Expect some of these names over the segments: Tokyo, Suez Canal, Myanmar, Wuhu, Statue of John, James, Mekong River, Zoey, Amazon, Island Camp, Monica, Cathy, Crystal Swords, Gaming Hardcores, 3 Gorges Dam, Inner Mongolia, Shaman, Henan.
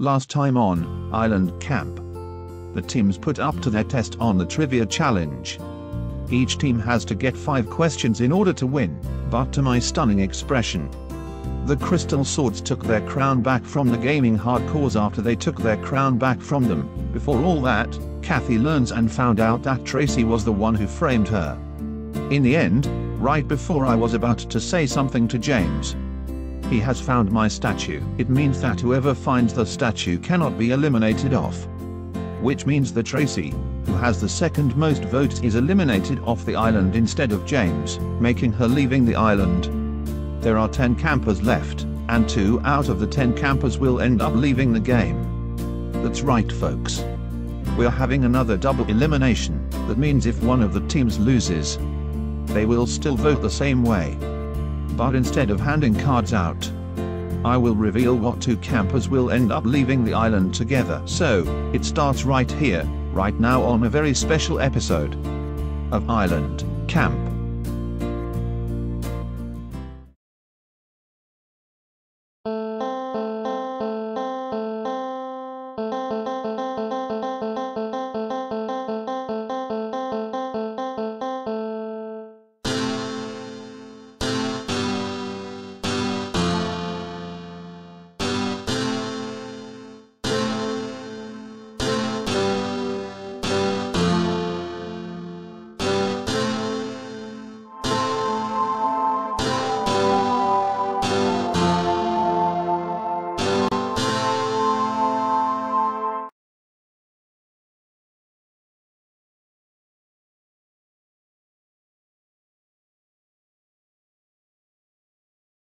Last time on Island Camp, the teams put up to their test on the trivia challenge. Each team has to get 5 questions in order to win, but to my stunning expression, the Crystal Swords took their crown back from the Gaming Hardcores after they took their crown back from them. Before all that, Kathy learns and found out that Tracy was the one who framed her. In the end, right before I was about to say something to James, he has found my statue. It means that whoever finds the statue cannot be eliminated off. Which means that Tracy, who has the second most votes, is eliminated off the island instead of James, making her leaving the island. There are 10 campers left, and 2 out of the 10 campers will end up leaving the game. That's right, folks. We're having another double elimination. That means if one of the teams loses, they will still vote the same way. But instead of handing cards out, I will reveal what 2 campers will end up leaving the island together. So, it starts right here, right now on a very special episode of Island Camp.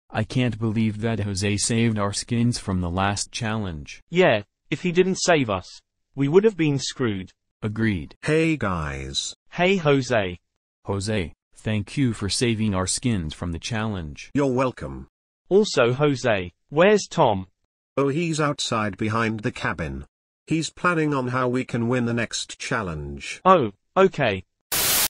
I can't believe that Jose saved our skins from the last challenge. Yeah, if he didn't save us, we would have been screwed. Agreed. Hey guys. Hey Jose. Jose, thank you for saving our skins from the challenge. You're welcome. Also Jose, where's Tom? Oh, he's outside behind the cabin. He's planning on how we can win the next challenge. Oh, okay.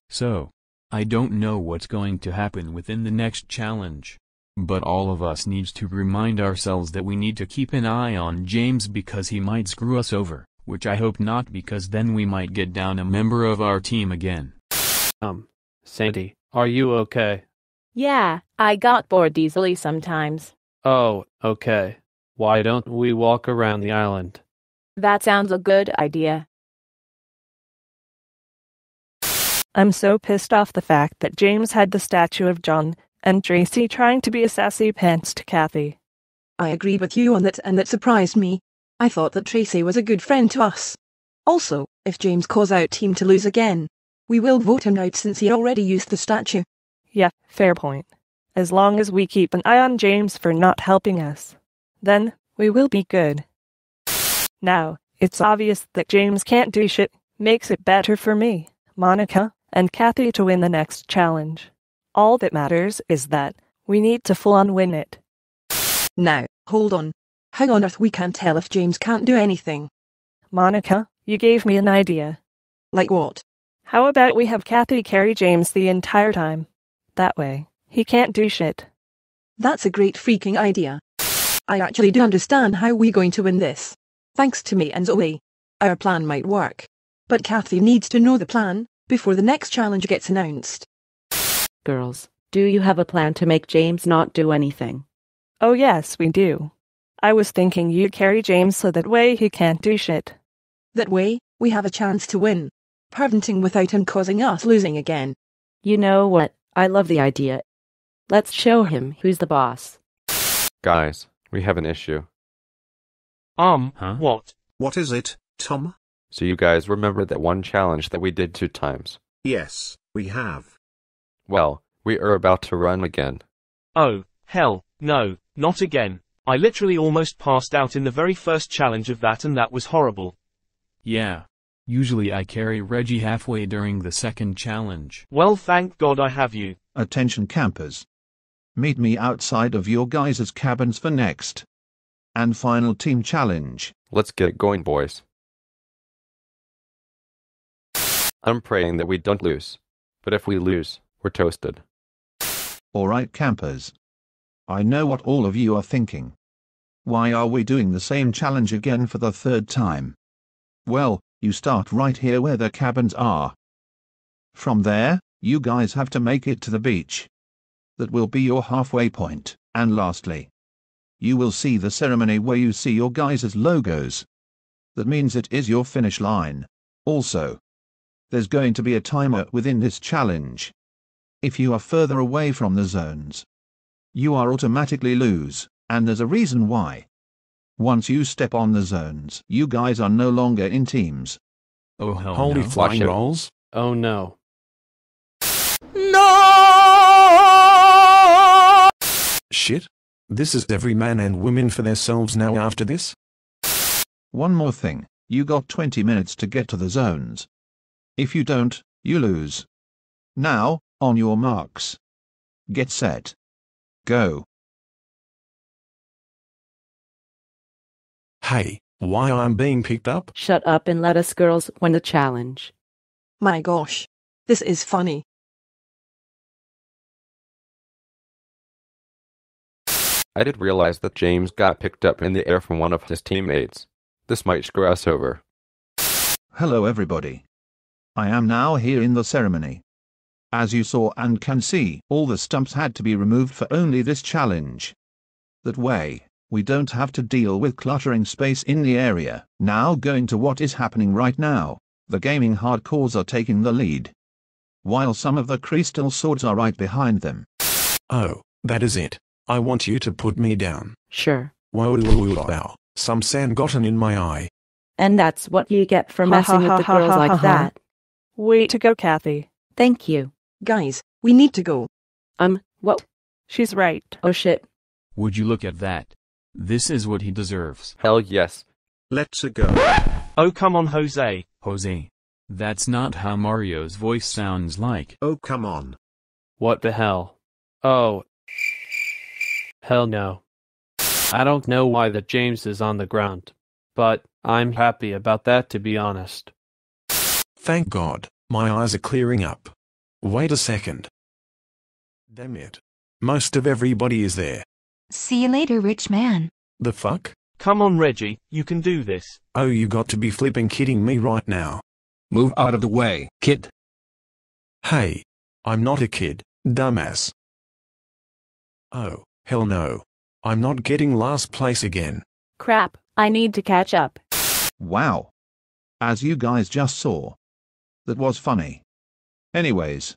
So, I don't know what's going to happen within the next challenge. But all of us needs to remind ourselves that we need to keep an eye on James because he might screw us over, which I hope not because then we might get down a member of our team again. Sandy, are you okay? Yeah, I got bored easily sometimes. Oh, okay. Why don't we walk around the island? That sounds a good idea. I'm so pissed off the fact that James had the statue of John, and Tracy trying to be a sassy pants to Kathy. I agreed with you on that, and that surprised me. I thought that Tracy was a good friend to us. Also, if James calls out team to lose again, we will vote him out since he already used the statue. Yeah, fair point. As long as we keep an eye on James for not helping us, then we will be good. Now, it's obvious that James can't do shit, makes it better for me, Monica, and Kathy to win the next challenge. All that matters is that we need to full-on win it. Now, hold on. How on earth we can't tell if James can't do anything? Monica, you gave me an idea. Like what? How about we have Kathy carry James the entire time? That way, he can't do shit. That's a great freaking idea. I actually do understand how we're going to win this. Thanks to me and Zoe, our plan might work. But Kathy needs to know the plan before the next challenge gets announced. Girls, do you have a plan to make James not do anything? Oh yes, we do. I was thinking you carry James so that way he can't do shit. That way, we have a chance to win. Parventing without him causing us losing again. You know what? I love the idea. Let's show him who's the boss. Guys, we have an issue. What? What is it, Tom? So you guys remember that one challenge that we did 2 times? Yes, we have. Well, we are about to run again. Oh, hell, no, not again. I literally almost passed out in the very first challenge of that, and that was horrible. Yeah. Usually I carry Reggie halfway during the second challenge. Well, thank God I have you. Attention campers. Meet me outside of your guys' cabins for next and final team challenge. Let's get going, boys. I'm praying that we don't lose. But if we lose, we're toasted. Alright campers. I know what all of you are thinking. Why are we doing the same challenge again for the third time? Well, you start right here where the cabins are. From there, you guys have to make it to the beach. That will be your halfway point, and lastly, you will see the ceremony where you see your guys' logos. That means it is your finish line. Also, there's going to be a timer within this challenge. If you are further away from the zones, you are automatically lose, and there's a reason why. Once you step on the zones, you guys are no longer in teams. Oh, hell holy no. Flying rolls. Oh no. No! Shit. This is every man and woman for themselves now after this. One more thing, you got 20 minutes to get to the zones. If you don't, you lose. Now, on your marks. Get set. Go. Hey, why I'm being picked up? Shut up and let us girls win the challenge. My gosh. This is funny. I did realize that James got picked up in the air from one of his teammates. This might screw us over. Hello everybody. I am now here in the ceremony. As you saw and can see, all the stumps had to be removed for only this challenge. That way, we don't have to deal with cluttering space in the area. Now going to what is happening right now, the Gaming Hardcores are taking the lead, while some of the Crystal Swords are right behind them. Oh, that is it. I want you to put me down. Sure. Wow. Some sand gotten in my eye. And that's what you get for messing with the girls like that. Way to go, Kathy. Thank you. Guys, we need to go. What? She's right. Oh shit. Would you look at that? This is what he deserves. Hell yes. Let's go. Oh come on, Jose. Jose. That's not how Mario's voice sounds like. Oh come on. What the hell? Oh. Hell no. I don't know why that James is on the ground, but I'm happy about that, to be honest. Thank God, my eyes are clearing up. Wait a second. Damn it. Most of everybody is there. See you later, rich man. The fuck? Come on, Reggie, you can do this. Oh, you got to be flipping kidding me right now. Move out of the way, kid. Hey. I'm not a kid, dumbass. Oh, hell no. I'm not getting last place again. Crap, I need to catch up. Wow. As you guys just saw. That was funny. Anyways.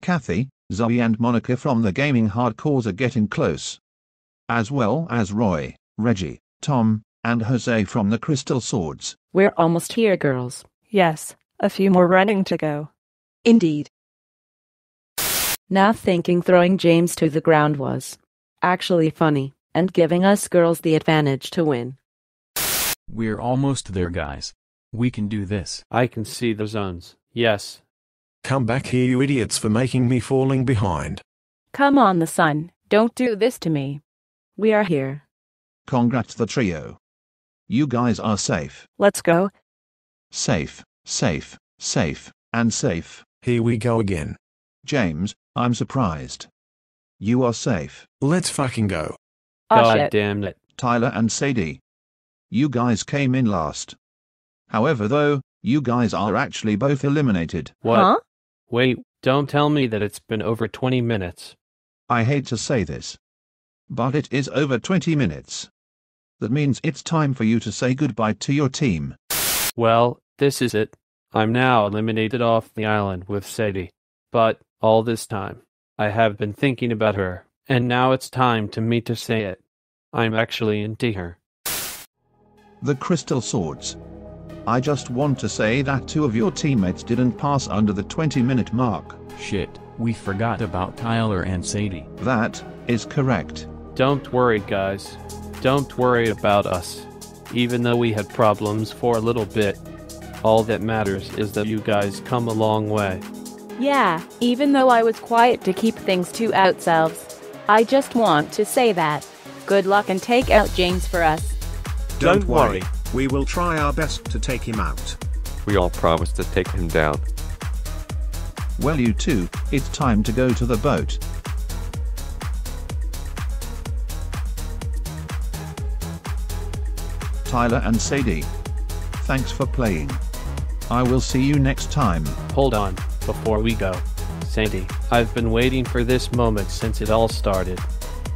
Kathy, Zoe and Monica from the Gaming Hardcores are getting close. As well as Roy, Reggie, Tom, and Jose from the Crystal Swords. We're almost here, girls. Yes, a few more running to go. Indeed. Now thinking throwing James to the ground was actually funny, and giving us girls the advantage to win. We're almost there, guys. We can do this. I can see the zones. Yes. Come back here, you idiots, for making me falling behind. Come on, the sun. Don't do this to me. We are here. Congrats, the trio. You guys are safe. Let's go. Safe, safe, safe, and safe. Here we go again. James, I'm surprised. You are safe. Let's fucking go. God damn it. Tyler and Sadie. You guys came in last. However though, you guys are actually both eliminated. What? Huh? Wait, don't tell me that it's been over 20 minutes. I hate to say this, but it is over 20 minutes. That means it's time for you to say goodbye to your team. Well, this is it. I'm now eliminated off the island with Sadie. But, all this time, I have been thinking about her, and now it's time to me to say it. I'm actually into her. The Crystal Swords. I just want to say that two of your teammates didn't pass under the 20-minute mark. Shit, we forgot about Tyler and Sadie. That is correct. Don't worry, guys. Don't worry about us. Even though we had problems for a little bit, all that matters is that you guys come a long way. Yeah, even though I was quiet to keep things to ourselves, I just want to say that. Good luck and take out James for us. Don't worry. We will try our best to take him out. We all promise to take him down. Well, you two, it's time to go to the boat. Tyler and Sadie. Thanks for playing. I will see you next time. Hold on, before we go. Sadie, I've been waiting for this moment since it all started.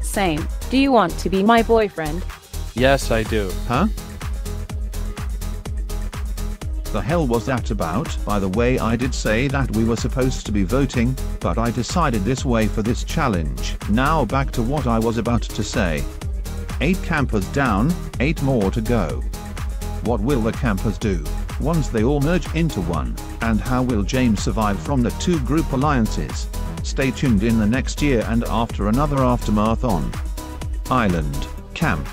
Same. Do you want to be my boyfriend? Yes, I do. Huh? The hell was that about? By the way, I did say that we were supposed to be voting, but I decided this way for this challenge. Now back to what I was about to say. 8 campers down, 8 more to go. What will the campers do once they all merge into one? And how will James survive from the 2 group alliances? Stay tuned in the next year and after another aftermath on Island Camp.